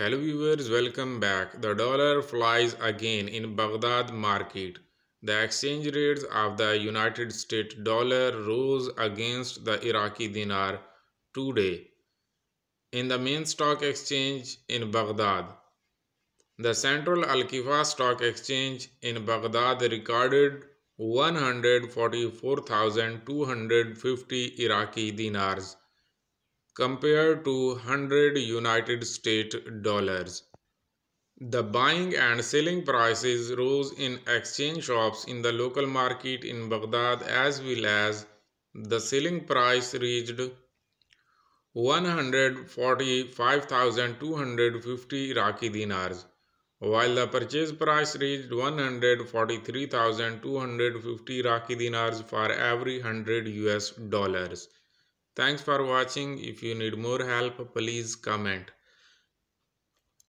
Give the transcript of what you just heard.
Hello viewers, welcome back. The dollar flies again in Baghdad market. The exchange rates of the United States dollar rose against the Iraqi dinar today in the main stock exchange in Baghdad. The Central Al-Kifa Stock Exchange in Baghdad recorded 144,250 Iraqi dinars compared to 100 United States dollars. The buying and selling prices rose in exchange shops in the local market in Baghdad, as well as the selling price reached 145,250 Iraqi dinars, while the purchase price reached 143,250 Iraqi dinars for every $100 US. Thanks for watching. If you need more help, please comment.